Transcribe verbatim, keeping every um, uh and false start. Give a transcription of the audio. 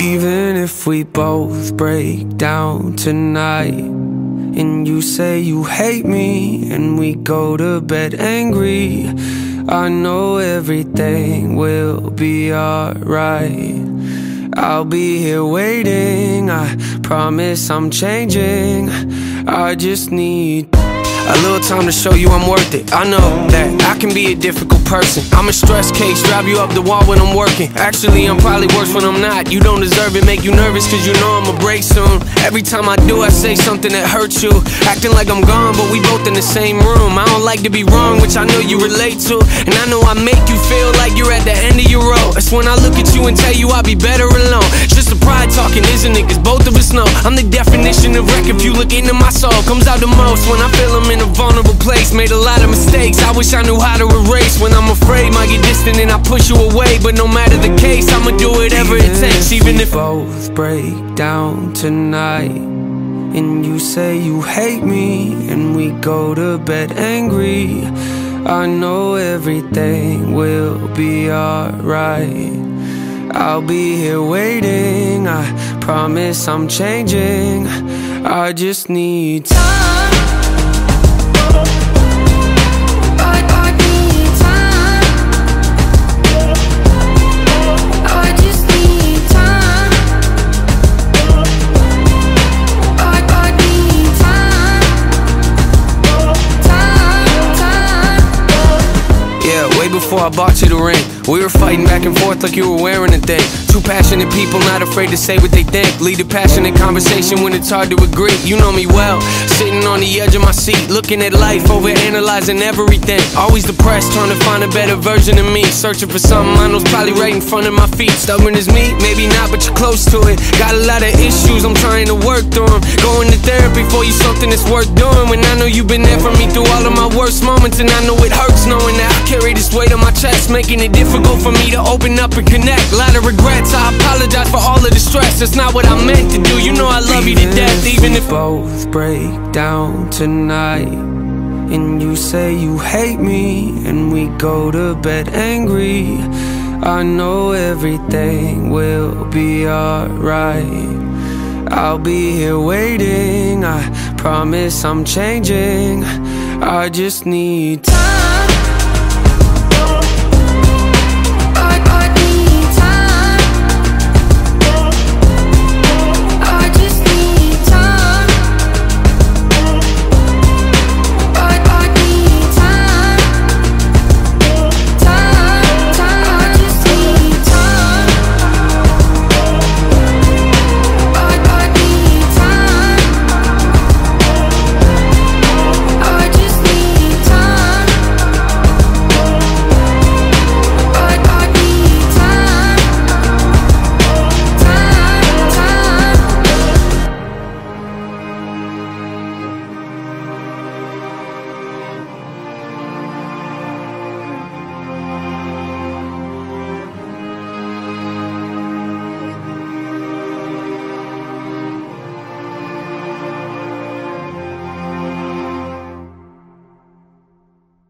Even if we both break down tonight, and you say you hate me, and we go to bed angry, I know everything will be alright. I'll be here waiting, I promise I'm changing. I just need a little time to show you I'm worth it. I know that I can be a difficult person. I'm a stress case, drive you up the wall when I'm working. Actually, I'm probably worse when I'm not. You don't deserve it, make you nervous, cause you know I'ma break soon. Every time I do, I say something that hurts you. Acting like I'm gone, but we both in the same room. I don't like to be wrong, which I know you relate to. And I know I make you feel like you're at the end of your road. That's when I look at you and tell you I'd be better alone. Just the pride talking, isn't it? Cause both of us know I'm the definition of wreck. If you look into my soul, comes out the most when I feel I'm in a vulnerable place. Made a lot of mistakes, I wish I knew how to erase. When I'm afraid, might get distant and I push you away. But no matter the case, I'ma do whatever it takes. Even if we both break down tonight, and you say you hate me, and we go to bed angry, I know everything will be alright. I'll be here waiting, I promise I'm changing. I just need time. Before I bought you the ring, we were fighting back and forth like you were wearing a thing. Two passionate people, not afraid to say what they think. Lead a passionate conversation when it's hard to agree. You know me well, sitting on the edge of my seat, looking at life, over analyzing everything. Always depressed, trying to find a better version of me. Searching for something I know's probably right in front of my feet. Stubborn as me, maybe not, but you're close to it. Got a lot of issues, I'm trying to work through them. Going to therapy for you, something that's worth doing. When I know you've been there for me through all of my worst moments, and I know it hurts knowing that I carry this weight on my chest, making it difficult for me to open up and connect. Lot of regrets, I apologize for all of the stress. That's not what I meant to do, you know I love you to death. Even if we both break down tonight, and you say you hate me, and we go to bed angry, I know everything will be alright. I'll be here waiting, I promise I'm changing. I just need time.